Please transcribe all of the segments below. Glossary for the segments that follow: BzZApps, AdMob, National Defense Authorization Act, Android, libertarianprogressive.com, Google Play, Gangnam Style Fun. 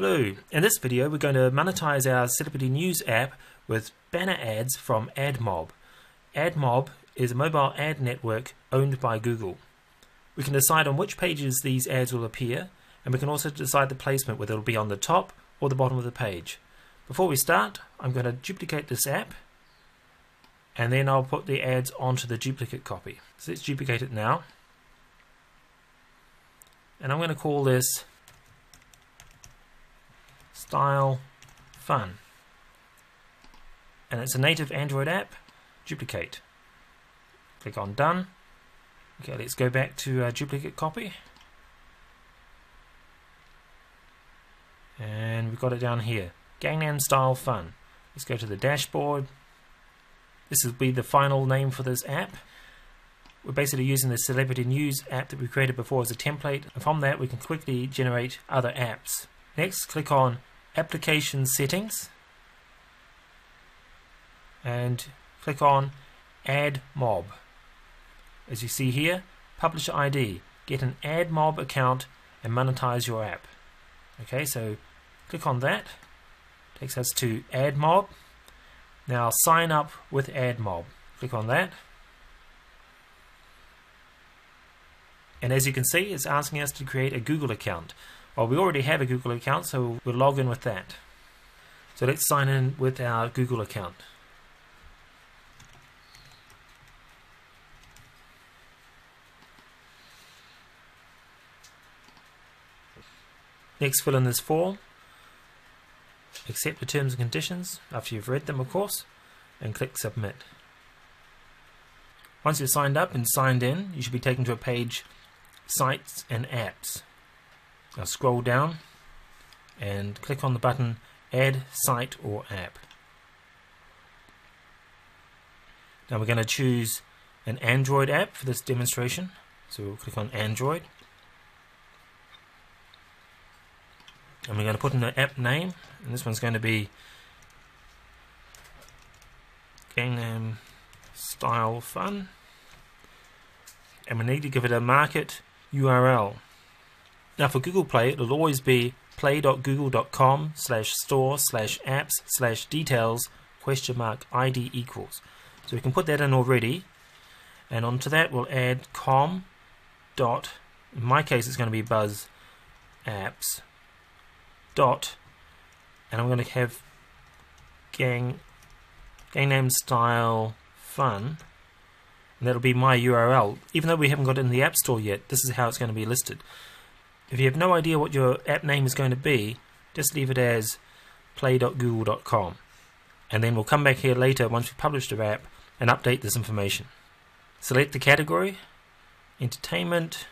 Hello, in this video we're going to monetize our Celebrity News app with banner ads from AdMob. AdMob is a mobile ad network owned by Google. We can decide on which pages these ads will appear, and we can also decide the placement, whether it will be on the top or the bottom of the page. Before we start, I'm going to duplicate this app, and then I'll put the ads onto the duplicate copy. So let's duplicate it now. And I'm going to call this Style Fun, and it's a native Android app. Duplicate, click on done. Okay, let's go back to our duplicate copy, and we've got it down here, Gangnam Style Fun. Let's go to the dashboard. This will be the final name for this app. We're basically using the Celebrity News app that we created before as a template, and from that we can quickly generate other apps. Next, click on Application Settings and click on AdMob. As you see here, Publisher ID, get an AdMob account and monetize your app. Okay, so click on that, takes us to AdMob. Now sign up with AdMob, click on that. And as you can see, it's asking us to create a Google account. Well, we already have a Google account, so we'll log in with that. So let's sign in with our Google account. Next, fill in this form, accept the terms and conditions after you've read them, of course, and click submit. Once you're signed up and signed in, you should be taken to a page, Sites and Apps. Now scroll down and click on the button, Add Site or App. Now we're going to choose an Android app for this demonstration, so we'll click on Android. And we're going to put in the app name, and this one's going to be Gangnam Style Fun, and we need to give it a market URL. Now for Google Play, it'll always be play.google.com/store/apps/details?id=. So we can put that in already, and onto that we'll add com dot, in my case it's going to be BzZApps dot, and I'm going to have Gangnam Style Fun, and that'll be my URL. Even though we haven't got it in the App Store yet, this is how it's going to be listed. If you have no idea what your app name is going to be, just leave it as play.google.com, and then we'll come back here later once we've published our app and update this information. Select the category, entertainment,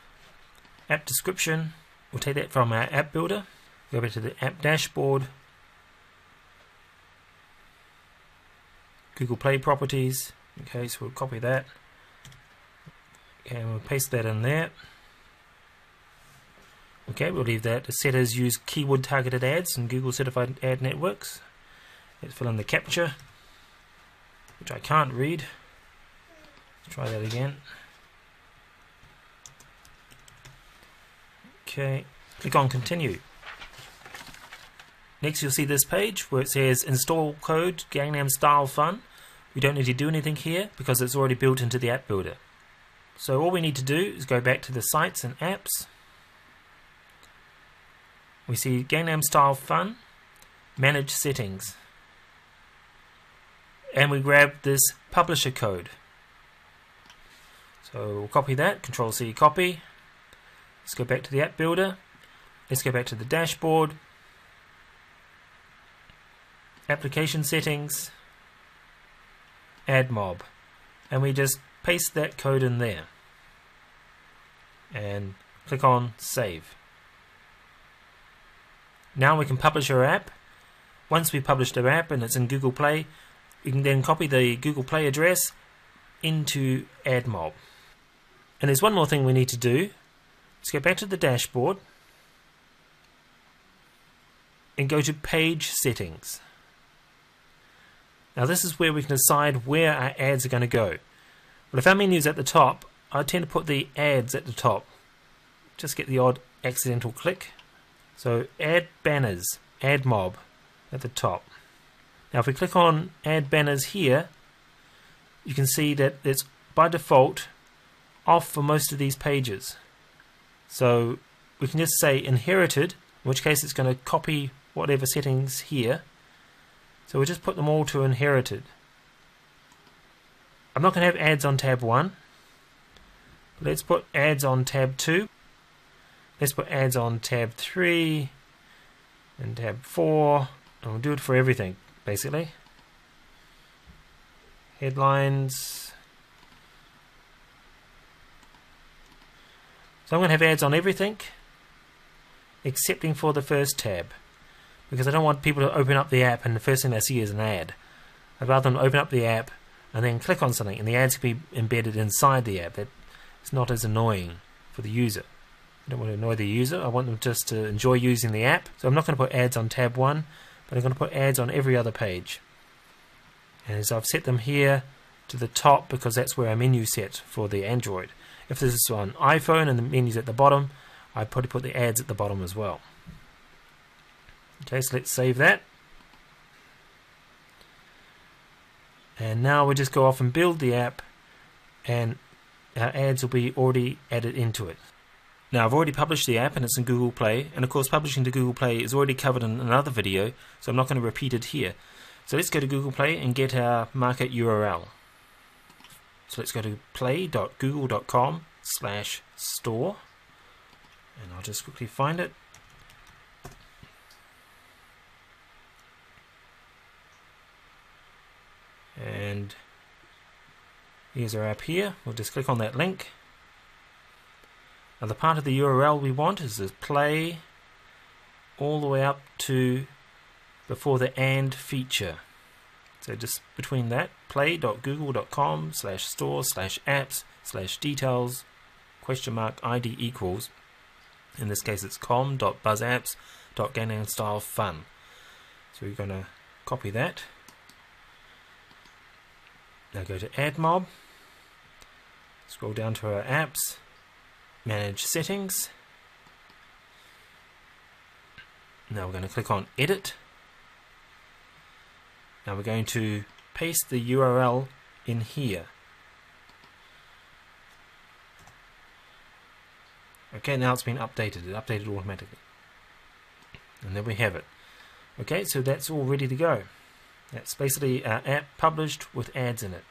app description. We'll take that from our app builder, go back to the app dashboard, Google Play properties. Okay, so we'll copy that and we'll paste that in there. Okay, we'll leave that. The setters use keyword targeted ads and Google certified ad networks. Let's fill in the capture, which I can't read. Let's try that again. Okay, click on continue. Next you'll see this page where it says install code Gangnam Style Fun. We don't need to do anything here because it's already built into the app builder. So all we need to do is go back to the Sites and Apps. We see Gangnam Style Fun, Manage Settings, and we grab this publisher code. So we'll copy that, Control C, copy. Let's go back to the app builder. Let's go back to the dashboard, application settings, AdMob, and we just paste that code in there and click on save. Now we can publish our app. Once we published our app and it's in Google Play, we can then copy the Google Play address into AdMob. And there's one more thing we need to do. Let's go back to the dashboard and go to Page Settings. Now this is where we can decide where our ads are going to go. Well, if our menu's at the top, I tend to put the ads at the top. Just get the odd accidental click. So add banners, AdMob at the top. Now if we click on add banners here, you can see that it's by default off for most of these pages. So we can just say inherited, in which case it's going to copy whatever settings here. So we'll just put them all to inherited. I'm not going to have ads on tab 1. Let's put ads on tab 2. Let's put ads on tab 3 and tab 4, and we'll do it for everything basically. Headlines. So I'm going to have ads on everything excepting for the first tab, because I don't want people to open up the app and the first thing they see is an ad. I'd rather them open up the app and then click on something, and the ads can be embedded inside the app. It's not as annoying for the user. I don't want to annoy the user, I want them just to enjoy using the app. So I'm not going to put ads on tab 1, but I'm going to put ads on every other page. And so I've set them here to the top because that's where our menu set for the Android. If this is on iPhone and the menu's at the bottom, I'd probably put the ads at the bottom as well. Okay, so let's save that. And now we'll just go off and build the app, and our ads will be already added into it. Now I've already published the app and it's in Google Play, and of course publishing to Google Play is already covered in another video, so I'm not going to repeat it here. So let's go to Google Play and get our market URL. So let's go to play.google.com/store, and I'll just quickly find it. And here's our app here. We'll just click on that link. Now the part of the URL we want is this play all the way up to before the and feature. So just between that, play.google.com/store/apps/details?id=, in this case it's com.bzzapps.gangnamstylefun. So we're going to copy that. Now go to AdMob, scroll down to our apps, manage settings. Now we're going to click on edit. Now we're going to paste the URL in here. Okay, now it's been updated. It updated automatically. And there we have it. Okay, so that's all ready to go. That's basically our app published with ads in it.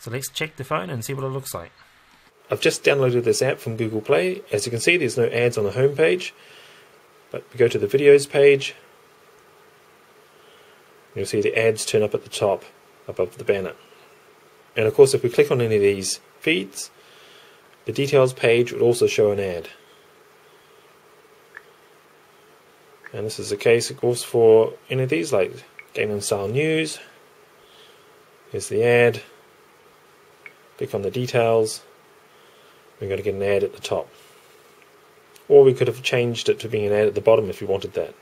So let's check the phone and see what it looks like. I've just downloaded this app from Google Play. As you can see, there's no ads on the home page, but we go to the videos page. You'll see the ads turn up at the top above the banner. And of course, if we click on any of these feeds, the details page would also show an ad. And this is the case, of course, for any of these, like Gangnam Style News. Here's the ad. Click on the details. We're going to get an ad at the top. Or we could have changed it to being an ad at the bottom if you wanted that.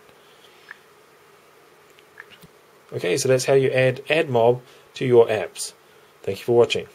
Okay, so that's how you add AdMob to your apps. Thank you for watching.